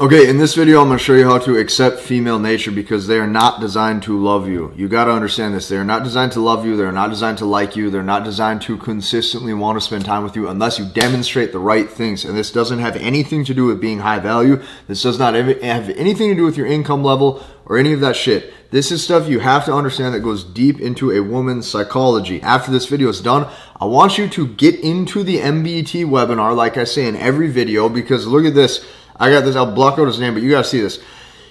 Okay, in this video, I'm going to show you how to accept female nature because they are not designed to love you. You got to understand this. They are not designed to love you. They are not designed to like you. They're not designed to consistently want to spend time with you unless you demonstrate the right things. And this doesn't have anything to do with being high value. This does not have anything to do with your income level or any of that shit. This is stuff you have to understand that goes deep into a woman's psychology. After this video is done, I want you to get into the MBT webinar, like I say in every video, because look at this. I got this, I'll block out his name, but you gotta see this.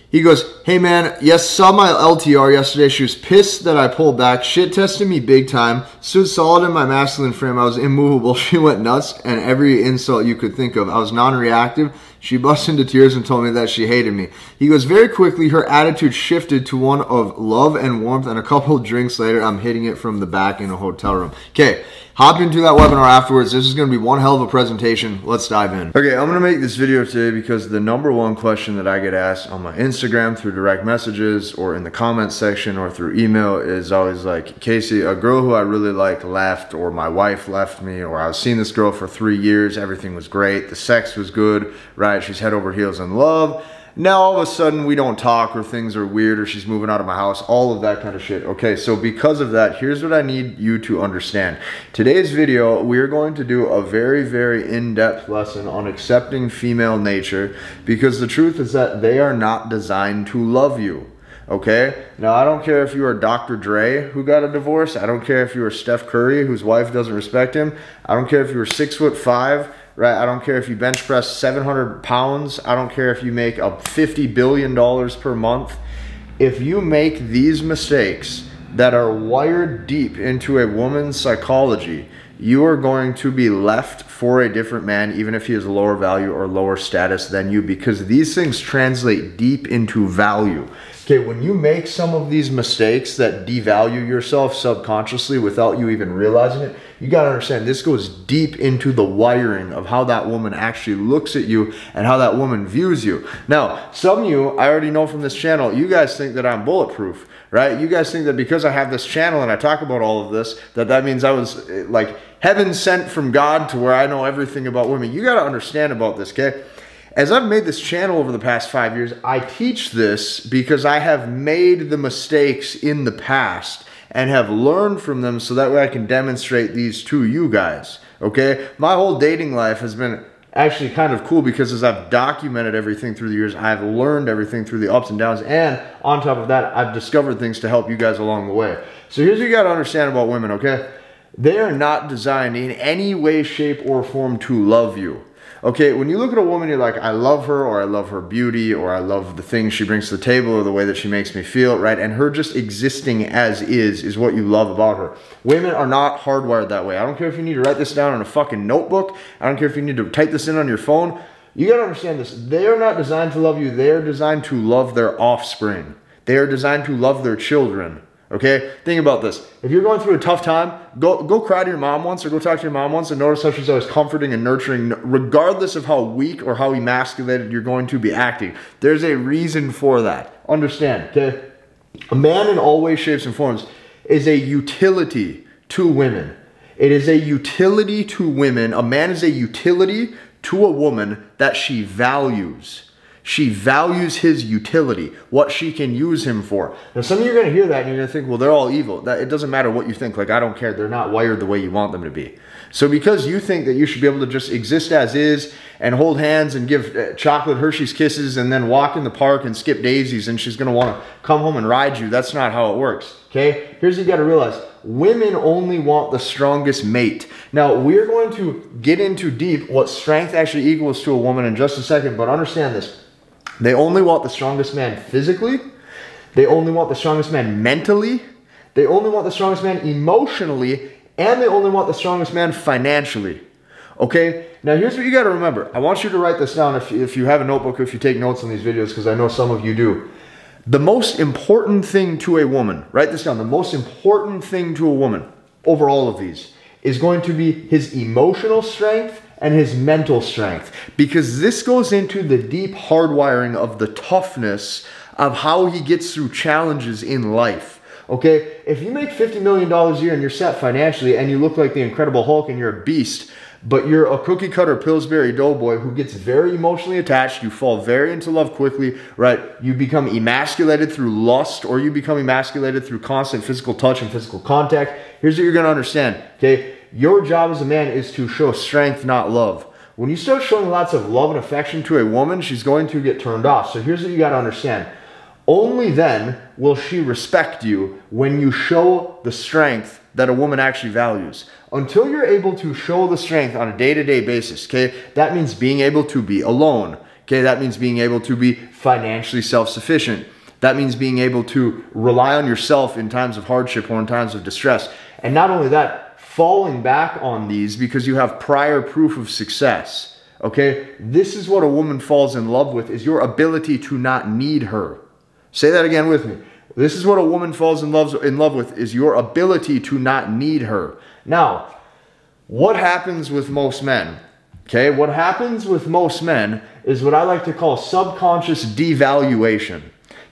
He goes, hey man, yes, saw my LTR yesterday. She was pissed that I pulled back. Shit tested me big time. Stood solid in my masculine frame. I was immovable. She went nuts and every insult you could think of. I was non-reactive. She burst into tears and told me that she hated me. He goes, very quickly, her attitude shifted to one of love and warmth, and a couple of drinks later, I'm hitting it from the back in a hotel room. Okay, hop into that webinar afterwards. This is going to be one hell of a presentation. Let's dive in. Okay, I'm going to make this video today because the number one question that I get asked on my Instagram through direct messages or in the comments section or through email is always like, Casey, a girl who I really like left, or my wife left me, or I was seeing this girl for 3 years. Everything was great. The sex was good, right? She's head over heels in love. Now all of a sudden we don't talk, or things are weird, or she's moving out of my house, all of that kind of shit. Okay, so because of that, here's what I need you to understand. Today's video, we're going to do a very, very in-depth lesson on accepting female nature, because the truth is that they are not designed to love you. Okay, now I don't care if you are Dr. Dre who got a divorce. I don't care if you are Steph Curry whose wife doesn't respect him. I don't care if you are 6'5", right? I don't care if you bench press 700 pounds. I don't care if you make up $50 billion per month. If you make these mistakes that are wired deep into a woman's psychology, you are going to be left for a different man, even if he is lower value or lower status than you, because these things translate deep into value. Okay, when you make some of these mistakes that devalue yourself subconsciously without you even realizing it, you gotta understand this goes deep into the wiring of how that woman actually looks at you and how that woman views you. Now, some of you, I already know from this channel, you guys think that I'm bulletproof, right? You guys think that because I have this channel and I talk about all of this, that means I was like heaven sent from God to where I know everything about women. You got to understand about this, okay? As I've made this channel over the past 5 years, I teach this because I have made the mistakes in the past and have learned from them, so that way I can demonstrate these to you guys, okay? My whole dating life has been actually kind of cool because as I've documented everything through the years, I've learned everything through the ups and downs, and on top of that, I've discovered things to help you guys along the way. So here's what you got to understand about women, okay? They are not designed in any way, shape, or form to love you. Okay, when you look at a woman, you're like, I love her, or I love her beauty, or I love the things she brings to the table, or the way that she makes me feel, right? And her just existing as is what you love about her. Women are not hardwired that way. I don't care if you need to write this down in a fucking notebook. I don't care if you need to type this in on your phone. You gotta understand this. They are not designed to love you. They are designed to love their offspring. They are designed to love their children. Okay, think about this. If you're going through a tough time, go cry to your mom once, or go talk to your mom once, and notice how she's always comforting and nurturing, regardless of how weak or how emasculated you're going to be acting. There's a reason for that. Understand, okay? A man in all ways, shapes, and forms is a utility to women. It is a utility to women. A man is a utility to a woman that she values. She values his utility, what she can use him for. Now, some of you are going to hear that and you're going to think, well, they're all evil. That, it doesn't matter what you think. Like, I don't care. They're not wired the way you want them to be. So because you think that you should be able to just exist as is and hold hands and give chocolate Hershey's kisses and then walk in the park and skip daisies and she's going to want to come home and ride you, that's not how it works. Okay? Here's what you got to realize. Women only want the strongest mate. Now, we're going to get into deep what strength actually equals to a woman in just a second, but understand this. They only want the strongest man physically. They only want the strongest man mentally. They only want the strongest man emotionally. And they only want the strongest man financially. Okay? Now, here's what you got to remember. I want you to write this down if you have a notebook, if you take notes on these videos, because I know some of you do. The most important thing to a woman, write this down, the most important thing to a woman over all of these is going to be his emotional strength and his mental strength, because this goes into the deep hardwiring of the toughness of how he gets through challenges in life. Okay, if you make $50 million a year and you're set financially and you look like the Incredible Hulk and you're a beast, But you're a cookie cutter Pillsbury doughboy who gets very emotionally attached. You fall very into love quickly, right? You become emasculated through lust, or you become emasculated through constant physical touch and physical contact. Here's what you're going to understand, okay? Your job as a man is to show strength, not love. When you start showing lots of love and affection to a woman, she's going to get turned off. So here's what you got to understand. Only then will she respect you, when you show the strength that a woman actually values. Until you're able to show the strength on a day-to-day basis, okay, that means being able to be alone. Okay, that means being able to be financially self-sufficient. That means being able to rely on yourself in times of hardship or in times of distress. And not only that, falling back on these because you have prior proof of success. Okay, this is what a woman falls in love with, is your ability to not need her. Say that again with me. This is what a woman falls in love with, is your ability to not need her. Now, what happens with most men? Okay, what happens with most men is what I like to call subconscious devaluation.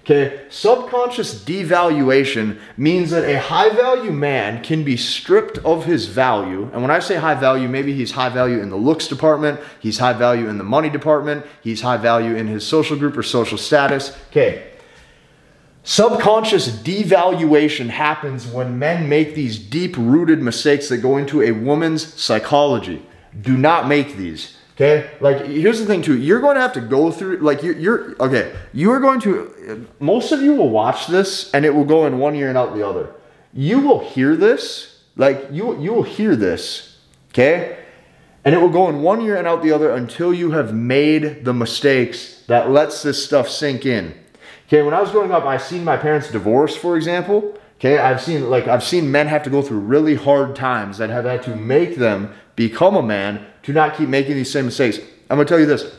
Okay, subconscious devaluation means that a high-value man can be stripped of his value. And when I say high value, maybe he's high value in the looks department, he's high value in the money department, he's high value in his social group or social status. Okay. Subconscious devaluation happens when men make these deep-rooted mistakes that go into a woman's psychology. Do not make these, okay? Like, here's the thing too, you're going to have to go through, like, most of you will watch this and it will go in one ear and out the other. You will hear this, like, you will hear this, okay? And it will go in one ear and out the other until you have made the mistakes that lets this stuff sink in. Okay, when I was growing up, I've seen my parents divorce, for example. Okay, I've seen men have to go through really hard times that have had to make them become a man to not keep making these same mistakes. I'm gonna tell you this.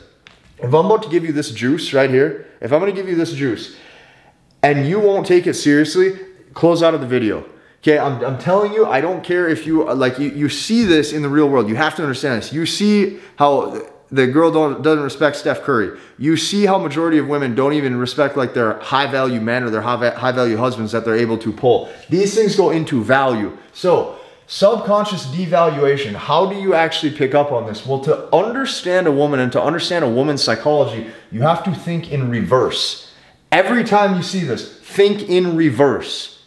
If I'm about to give you this juice right here, if I'm gonna give you this juice and you won't take it seriously, close out of the video. Okay, I'm telling you, I don't care if you, like, you see this in the real world. You have to understand this. You see how the girl doesn't respect Steph Curry. You see how majority of women don't even respect, like, their high-value men or their high-value husbands that they're able to pull. These things go into value. So subconscious devaluation, how do you actually pick up on this? Well, to understand a woman and to understand a woman's psychology, you have to think in reverse. Every time you see this, think in reverse.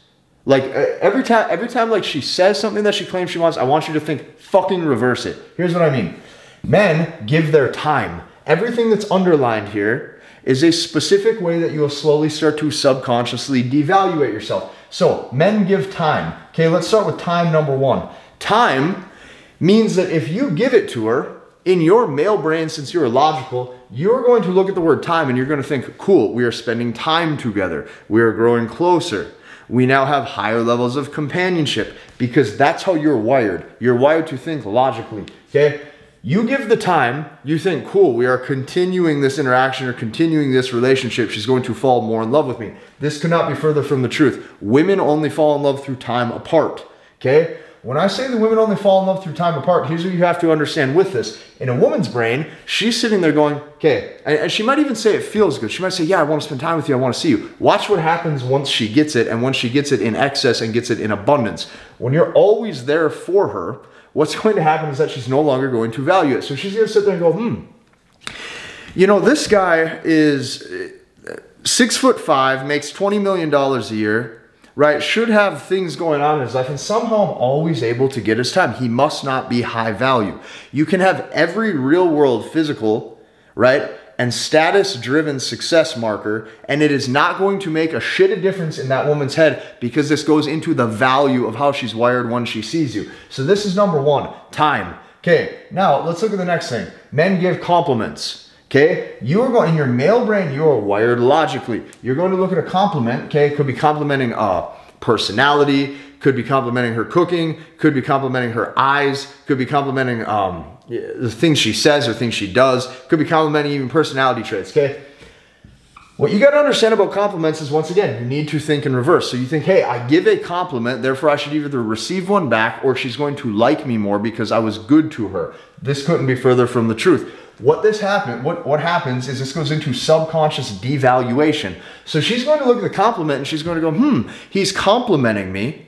Like, every time like she says something that she claims she wants, I want you to think fucking reverse it. Here's what I mean. Men give their time. Everything that's underlined here is a specific way that you will slowly start to subconsciously devaluate yourself. So men give time. Okay, let's start with time number one. Time means that if you give it to her, in your male brain, since you're logical, you're going to look at the word time and you're going to think, cool, we are spending time together. We are growing closer. We now have higher levels of companionship, because that's how you're wired. You're wired to think logically, okay? You give the time, you think, cool, we are continuing this interaction or continuing this relationship. She's going to fall more in love with me. This could not be further from the truth. Women only fall in love through time apart, okay? When I say that women only fall in love through time apart, here's what you have to understand with this. In a woman's brain, she's sitting there going, okay, and she might even say it feels good. She might say, yeah, I want to spend time with you. I want to see you. Watch what happens once she gets it, and once she gets it in excess and gets it in abundance. When you're always there for her, what's going to happen is that she's no longer going to value it. So she's going to sit there and go, you know, this guy is 6'5", makes $20 million a year, right? Should have things going on in his life, and somehow I'm always able to get his time. He must not be high value. You can have every real world physical, right, and status-driven success marker, and it is not going to make a shit of difference in that woman's head, because this goes into the value of how she's wired when she sees you. So this is number one, time. Okay, now let's look at the next thing. Men give compliments. Okay, you are going, in your male brain, you are wired logically. You're going to look at a compliment. Okay, could be complimenting personality, could be complimenting her cooking, could be complimenting her eyes, could be complimenting the things she says or things she does, could be complimenting even personality traits, okay? What you gotta understand about compliments is, once again, you need to think in reverse. So you think, hey, I give a compliment, therefore I should either receive one back, or she's going to like me more because I was good to her. This couldn't be further from the truth. What happens is this goes into subconscious devaluation. So she's going to look at the compliment and she's going to go, he's complimenting me.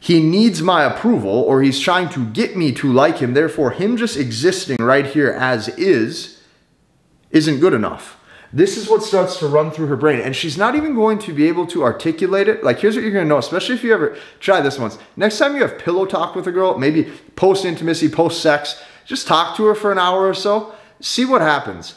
He needs my approval, or he's trying to get me to like him. Therefore, him just existing right here as is isn't good enough. This is what starts to run through her brain. And she's not even going to be able to articulate it. Like, here's what you're going to know, especially if you ever try this once. Next time you have pillow talk with a girl, maybe post-intimacy, post-sex, just talk to her for an hour or so. See what happens.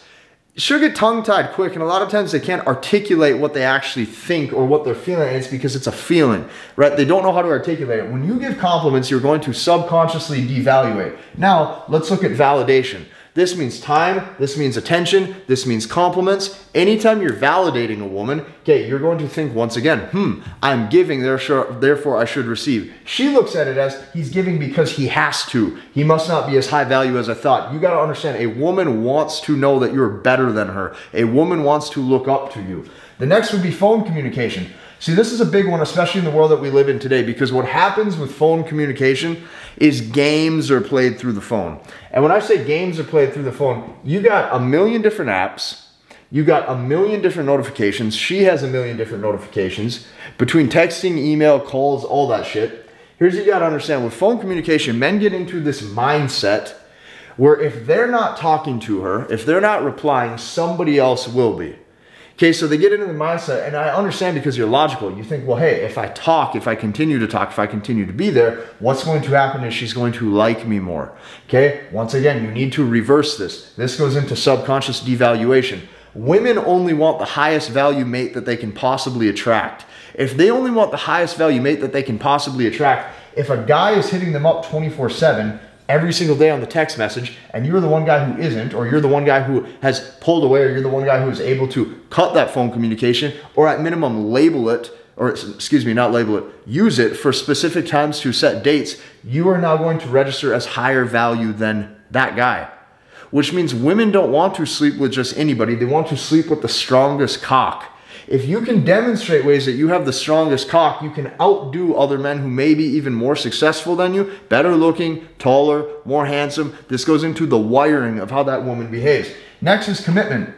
She'll get tongue-tied quick, and a lot of times they can't articulate what they actually think or what they're feeling, and it's because it's a feeling, right? They don't know how to articulate it. When you give compliments, you're going to subconsciously devaluate. Now, let's look at validation. This means time, this means attention, this means compliments. Anytime you're validating a woman, okay, you're going to think once again, I'm giving, therefore I should receive. She looks at it as, he's giving because he has to. He must not be as high value as I thought. You got to understand, a woman wants to know that you're better than her. A woman wants to look up to you. The next would be phone communication. See, this is a big one, especially in the world that we live in today, because what happens with phone communication is games are played through the phone. And when I say games are played through the phone, you got a million different apps, you got a million different notifications, she has a million different notifications, between texting, email, calls, all that shit. Here's what you gotta understand, with phone communication, men get into this mindset where if they're not talking to her, if they're not replying, somebody else will be. Okay, so they get into the mindset, and I understand because you're logical. You think, well, hey, if I talk, if I continue to talk, if I continue to be there, what's going to happen is she's going to like me more. Okay, once again, you need to reverse this. This goes into subconscious devaluation. Women only want the highest value mate that they can possibly attract. If they only want the highest value mate that they can possibly attract, if a guy is hitting them up 24/7, every single day on the text message, and you're the one guy who isn't, or you're the one guy who has pulled away, or you're the one guy who is able to cut that phone communication, or at minimum label it, or excuse me, not label it, use it for specific times to set dates, you are now going to register as higher value than that guy. Which means women don't want to sleep with just anybody, they want to sleep with the strongest cock. If you can demonstrate ways that you have the strongest cock, you can outdo other men who may be even more successful than you, better looking, taller, more handsome. This goes into the wiring of how that woman behaves. Next is commitment.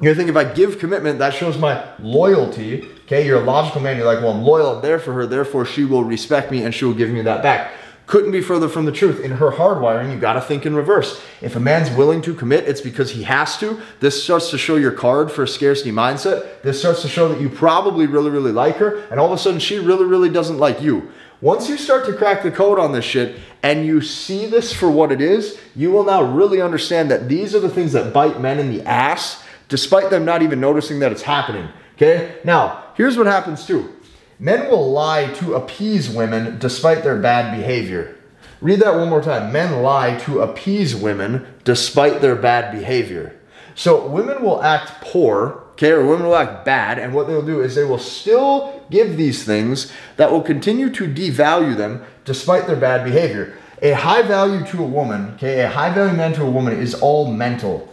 You think, if I give commitment, that shows my loyalty. Okay, you're a logical man. You're like, well, I'm loyal, I'm there for her. Therefore, she will respect me and she will give me that back. Couldn't be further from the truth. In her hardwiring, you gotta think in reverse. If a man's willing to commit, it's because he has to. This starts to show your card for a scarcity mindset. This starts to show that you probably really, really like her, and all of a sudden she really, really doesn't like you. Once you start to crack the code on this shit and you see this for what it is, you will now really understand that these are the things that bite men in the ass, despite them not even noticing that it's happening, okay? Now, here's what happens too. Men will lie to appease women despite their bad behavior. Read that one more time. Men lie to appease women despite their bad behavior. So women will act poor, okay, or women will act bad, and what they'll do is they will still give these things that will continue to devalue them despite their bad behavior. A high value to a woman, okay, a high value man to a woman is all mental.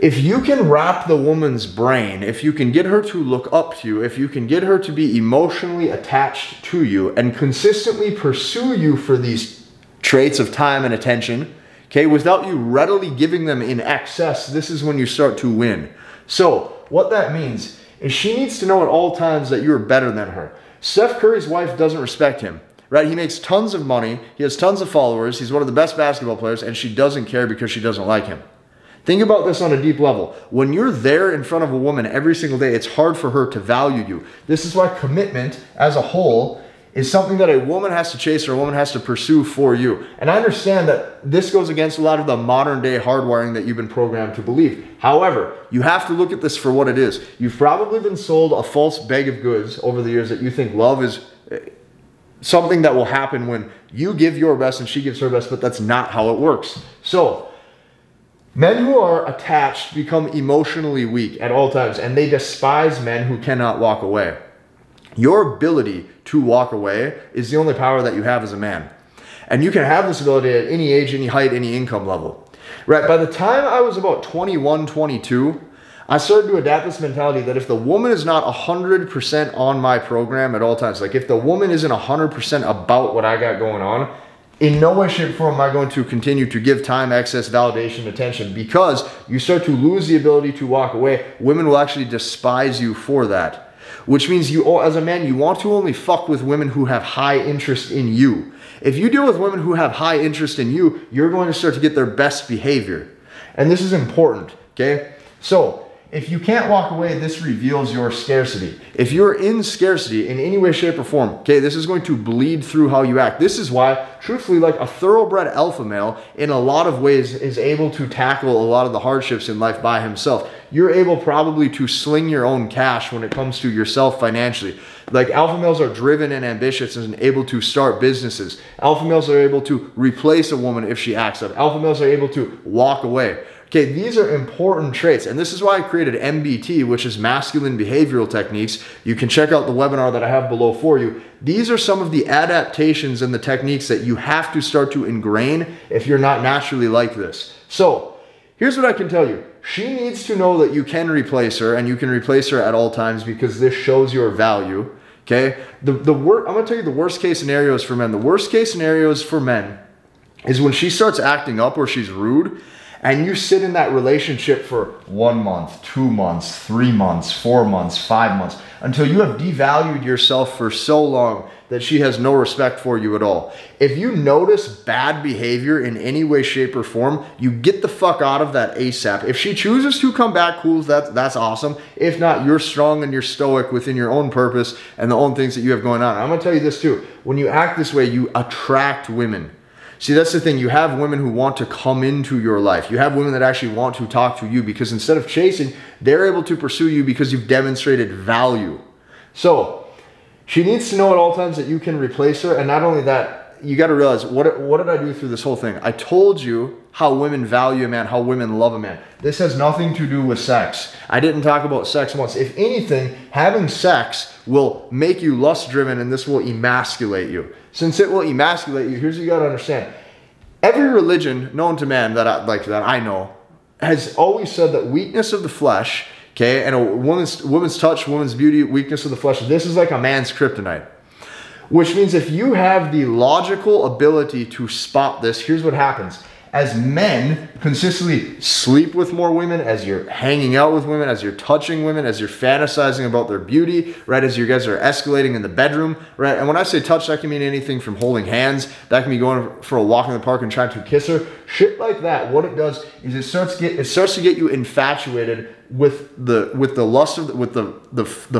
If you can wrap the woman's brain, if you can get her to look up to you, if you can get her to be emotionally attached to you and consistently pursue you for these traits of time and attention, okay, without you readily giving them in excess, this is when you start to win. So what that means is she needs to know at all times that you're better than her. Steph Curry's wife doesn't respect him. Right, he makes tons of money, he has tons of followers, he's one of the best basketball players, and she doesn't care because she doesn't like him. Think about this on a deep level. When you're there in front of a woman every single day, it's hard for her to value you. This is why commitment as a whole is something that a woman has to chase or a woman has to pursue for you. And I understand that this goes against a lot of the modern day hardwiring that you've been programmed to believe. However, you have to look at this for what it is. You've probably been sold a false bag of goods over the years that you think love is something that will happen when you give your best and she gives her best, but that's not how it works. So, men who are attached become emotionally weak at all times, and they despise men who cannot walk away. Your ability to walk away is the only power that you have as a man. And you can have this ability at any age, any height, any income level. Right? By the time I was about 21, 22, I started to adapt this mentality that if the woman is not 100% on my program at all times, like if the woman isn't 100% about what I got going on, in no way, shape, or form am I going to continue to give time, access, validation, attention, because you start to lose the ability to walk away. Women will actually despise you for that. which means you all, as a man, you want to only fuck with women who have high interest in you. If you deal with women who have high interest in you, you're going to start to get their best behavior. And this is important, okay? So if you can't walk away, this reveals your scarcity. If you're in scarcity in any way, shape, or form, okay, this is going to bleed through how you act. This is why, truthfully, like a thoroughbred alpha male in a lot of ways is able to tackle a lot of the hardships in life by himself. You're able probably to sling your own cash when it comes to yourself financially. Like alpha males are driven and ambitious and able to start businesses. Alpha males are able to replace a woman if she acts up. Alpha males are able to walk away. Okay, these are important traits, and this is why I created MBT, which is masculine behavioral techniques. You can check out the webinar that I have below for you. These are some of the adaptations and the techniques that you have to start to ingrain if you're not naturally like this. So here's what I can tell you. She needs to know that you can replace her, and you can replace her at all times because this shows your value, okay? I'm gonna tell you the worst case scenarios for men. The worst case scenarios for men is when she starts acting up or she's rude, and you sit in that relationship for 1 month, 2 months, 3 months, 4 months, 5 months, until you have devalued yourself for so long that she has no respect for you at all. If you notice bad behavior in any way, shape, or form, you get the fuck out of that ASAP. If she chooses to come back, cool, that's awesome. If not, you're strong and you're stoic within your own purpose and the own things that you have going on. I'm gonna tell you this too. When you act this way, you attract women. See, that's the thing. You have women who want to come into your life. You have women that actually want to talk to you because instead of chasing, they're able to pursue you because you've demonstrated value. So she needs to know at all times that you can replace her. And not only that, you got to realize, what did I do through this whole thing? I told you how women value a man, how women love a man. This has nothing to do with sex. I didn't talk about sex once. If anything, having sex will make you lust-driven and this will emasculate you. Since it will emasculate you, here's what you gotta understand. Every religion known to man that I know has always said that weakness of the flesh, okay, and a woman's touch, woman's beauty, weakness of the flesh, this is like a man's kryptonite. Which means if you have the logical ability to spot this, here's what happens. As men consistently sleep with more women, as you're hanging out with women, as you're touching women, as you're fantasizing about their beauty, right? As you guys are escalating in the bedroom, right? And when I say touch, that can mean anything from holding hands. That can be going for a walk in the park and trying to kiss her. Shit like that. What it does is it starts to get you infatuated with the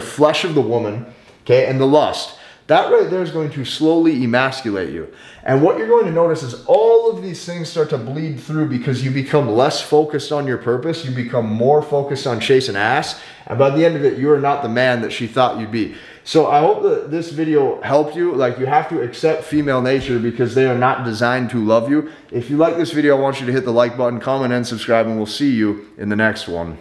flesh of the woman, okay, and the lust. That right there is going to slowly emasculate you. And what you're going to notice is all of these things start to bleed through because you become less focused on your purpose. You become more focused on chasing ass. And by the end of it, you are not the man that she thought you'd be. So I hope that this video helped you. Like, you have to accept female nature because they are not designed to love you. If you like this video, I want you to hit the like button, comment, and subscribe, and we'll see you in the next one.